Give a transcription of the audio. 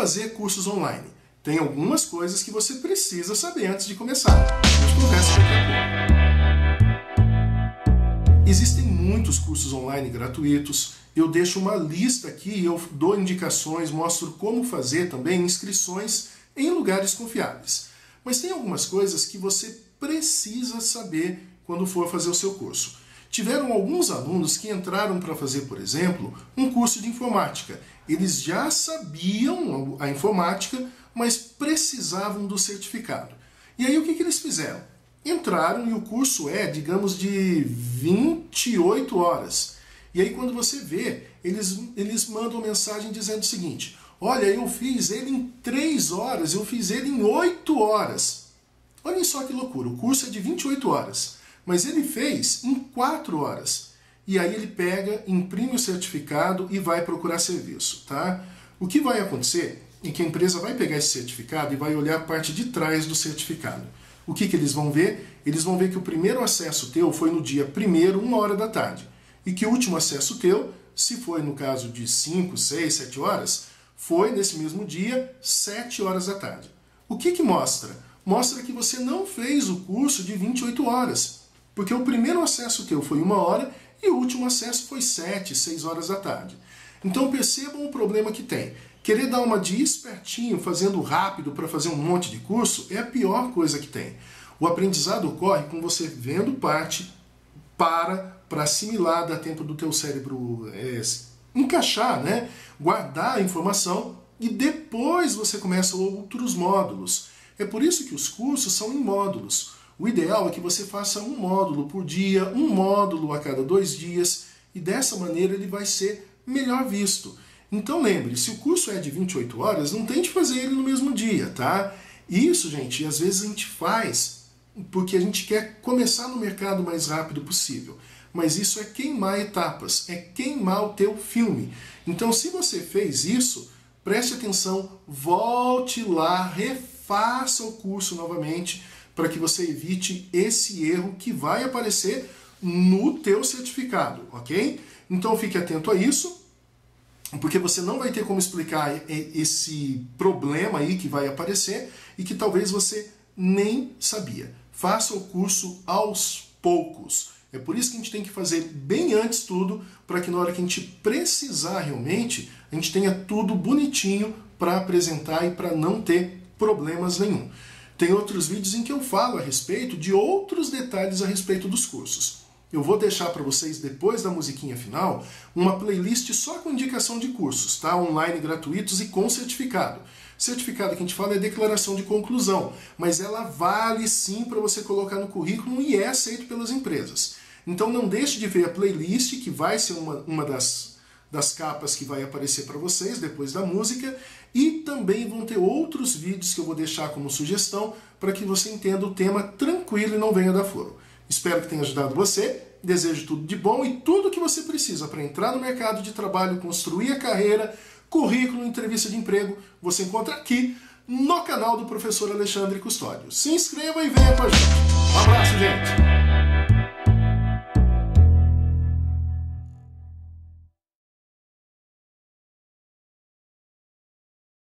fazer cursos online? Tem algumas coisas que você precisa saber antes de começar. Eu converso daqui a pouco. Existem muitos cursos online gratuitos. Eu deixo uma lista aqui, eu dou indicações, mostro como fazer também inscrições em lugares confiáveis. Mas tem algumas coisas que você precisa saber quando for fazer o seu curso. Tiveram alguns alunos que entraram para fazer, por exemplo, um curso de informática. Eles já sabiam a informática, mas precisavam do certificado. E aí o que eles fizeram? Entraram e o curso é, digamos, de 28 horas. E aí quando você vê, eles mandam mensagem dizendo o seguinte: olha, eu fiz ele em 3 horas, eu fiz ele em 8 horas. Olhem só que loucura, o curso é de 28 horas, mas ele fez em 4 horas. E aí ele pega, imprime o certificado e vai procurar serviço, tá? O que vai acontecer é que a empresa vai pegar esse certificado e vai olhar a parte de trás do certificado. O que eles vão ver? Eles vão ver que o primeiro acesso teu foi no dia 1º, 1h da tarde. E que o último acesso teu, se foi no caso de 5, 6, 7 horas, foi nesse mesmo dia, 7 horas da tarde. O que mostra? Mostra que você não fez o curso de 28 horas, porque o primeiro acesso teu foi 1 hora e o último acesso foi 7, 6 horas da tarde. Então percebam o problema que tem. Querer dar uma de espertinho, fazendo rápido para fazer um monte de curso, é a pior coisa que tem. O aprendizado ocorre com você vendo parte, para assimilar, dar tempo do teu cérebro encaixar, né? Guardar a informação e depois você começa outros módulos. É por isso que os cursos são em módulos. O ideal é que você faça um módulo por dia, um módulo a cada 2 dias, e dessa maneira ele vai ser melhor visto. Então lembre, se o curso é de 28 horas, não tente fazer ele no mesmo dia, tá? Isso, gente, às vezes a gente faz porque a gente quer começar no mercado o mais rápido possível. Mas isso é queimar etapas, é queimar o teu filme. Então se você fez isso, preste atenção, volte lá, refaça o curso novamente para que você evite esse erro que vai aparecer no teu certificado, ok? Então fique atento a isso, porque você não vai ter como explicar esse problema aí que vai aparecer e que talvez você nem sabia. Faça o curso aos poucos. É por isso que a gente tem que fazer bem antes tudo, para que na hora que a gente precisar realmente, a gente tenha tudo bonitinho para apresentar e para não ter problemas nenhum. Tem outros vídeos em que eu falo a respeito de outros detalhes a respeito dos cursos. Eu vou deixar para vocês, depois da musiquinha final, uma playlist só com indicação de cursos, tá? Online gratuitos e com certificado. Certificado que a gente fala é declaração de conclusão, mas ela vale sim para você colocar no currículo e é aceito pelas empresas. Então não deixe de ver a playlist, que vai ser uma das capas que vai aparecer para vocês depois da música, e também vão ter outros vídeos que eu vou deixar como sugestão para que você entenda o tema tranquilo e não venha dar furo. Espero que tenha ajudado você, desejo tudo de bom e tudo que você precisa para entrar no mercado de trabalho, construir a carreira, currículo, entrevista de emprego, você encontra aqui no canal do professor Alexandre Custódio. Se inscreva e venha com a gente. Um abraço, gente!